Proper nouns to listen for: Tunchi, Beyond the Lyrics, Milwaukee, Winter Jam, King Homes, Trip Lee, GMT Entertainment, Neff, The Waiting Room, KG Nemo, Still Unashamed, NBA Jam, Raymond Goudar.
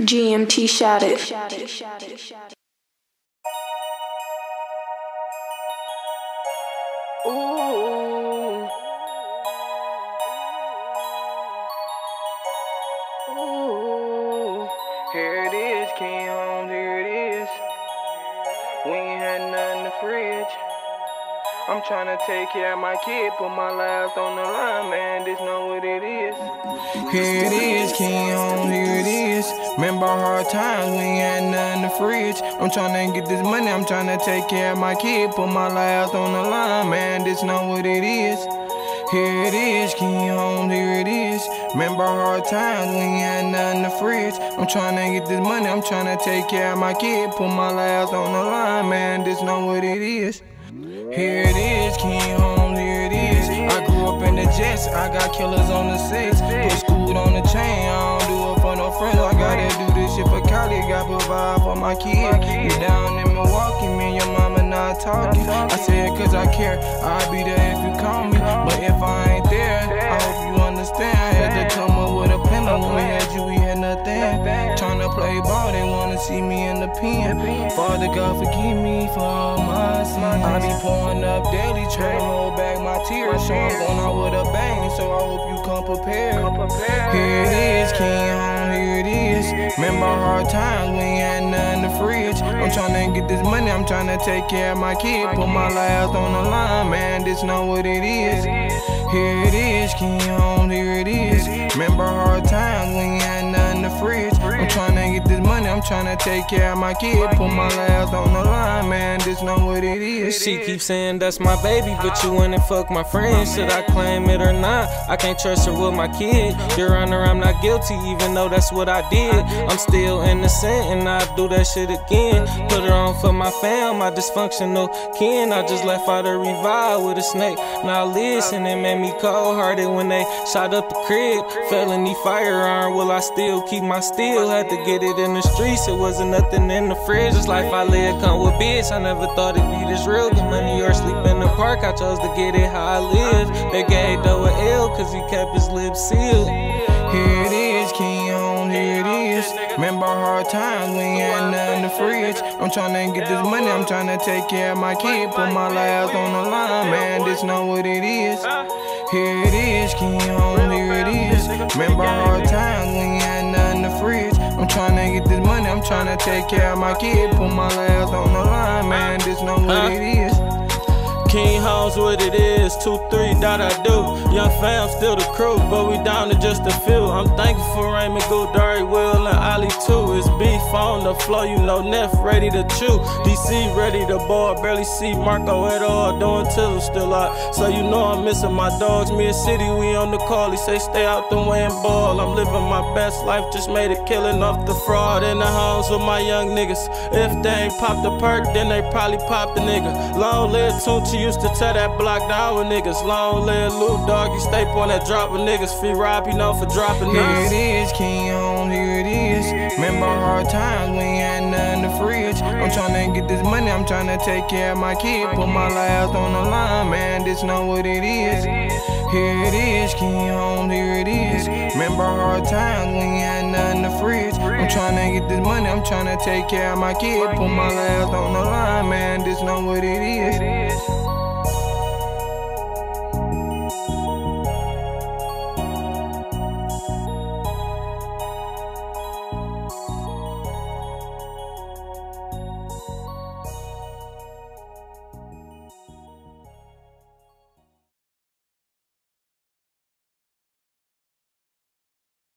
GMT shouted. Ooh. Ooh. Here it is, King Homes, here it is. We ain't had nothing in the fridge. I'm tryna take care of my kid, put my life on the line, man, just know what it is. Here it is, King Homes, here it is. Remember hard times, we ain't had nothing in the fridge. I'm tryna get this money, I'm tryna take care of my kid, put my life on the line, man, just know what it is. Here it is, King Homes, here it is. Remember hard times, we ain't had nothing in the fridge. I'm tryna get this money, I'm tryna take care of my kid, put my life on the line, man, just know what it is. Here it is, King Homes, here it is. I grew up in the jets, I got killers on the six. Put school on the chain, I don't do it for no friends. I gotta do this shit for college, gotta provide for my kid. You down in Milwaukee, me and your mama not talking. I say it cause I care, I'll be there if you call me. But if I ain't there, I hope you understand. I had to come up with a pen, but when we had you, we had nothing. Tryna play ball, they wanna see me in the pen. Father God, forgive me for all my sins. I be pouring up daily, trying to hold back my tears. So I'm going out with a bang, so I hope you come prepared. Here it is, King Homes, here it is. Remember hard times, we ain't had nothing in the fridge. I'm tryna get this money, I'm tryna take care of my kid. Put my life on the line, man, just know what it is. Here it is, King Homes, here it is. Remember hard times, we ain't had nothing in the fridge. I'm tryna get this money, I'm tryna take care of my kid. Put my life on the line, man, just know what it is. She keeps saying that's my baby, but you went and fuck my friend. Should I claim it or not? I can't trust her with my kid. Your Honor, I'm not guilty, even though that's what I did. I'm still innocent, and I'll do that shit again. Put her on for my fam, my dysfunctional kin. I just left out her revive with a snake. Now listen, it made me cold-hearted when they shot up the crib. Felony firearm, will I still keep my steel? Had to get it in the streets, it wasn't nothing in the fridge. This life I live come with bitch, I never thought it'd be this real. Get money or sleep in the park, I chose to get it how I live. They gave though an L, cause he kept his lips sealed. Here it is, King Homes, here it is. Remember hard times, we ain't had nothing in the fridge. I'm tryna get this money, I'm tryna take care of my kid. Put my life on the line, man, just know what it is. Here it is, King Homes, here it is. Remember hard times, we ain't had nothing in the fridge. I'm tryna get this money, I'm tryna take care of my kid. Put my life on the line, man, just know what it is. King Homes, what it is, 2, 3, that I do. Young fam, still the crew, but we down to just a few. I'm thankful for Raymond Goudar, Will, and Ollie too. It's beef on the floor, you know, Neff ready to chew. DC ready to ball, barely see Marco at all. Doing two, still out, so you know I'm missing my dogs. Me and City, we on the call. He say stay out the way and ball. I'm living my best life, just made a killing off the fraud. In the homes with my young niggas. If they ain't popped the perk, then they probably popped the nigga. Long live Tunchi. Used to tell that block down with niggas. Long live Loop Dog, you stay on that drop with niggas. Free Rob, you know for dropping niggas. Here it is, King Homes, here it is. Remember hard times, we ain't had nothing in the fridge. I'm tryna get this money, I'm tryna take care of my kid. Put my life on the line, man, just know what it is. Here it is, King Homes, here it is. Remember hard times, we ain't had nothing in the fridge. I'm tryna get this money, I'm tryna take care of my kid. Put my life on the line, man, just know what it is.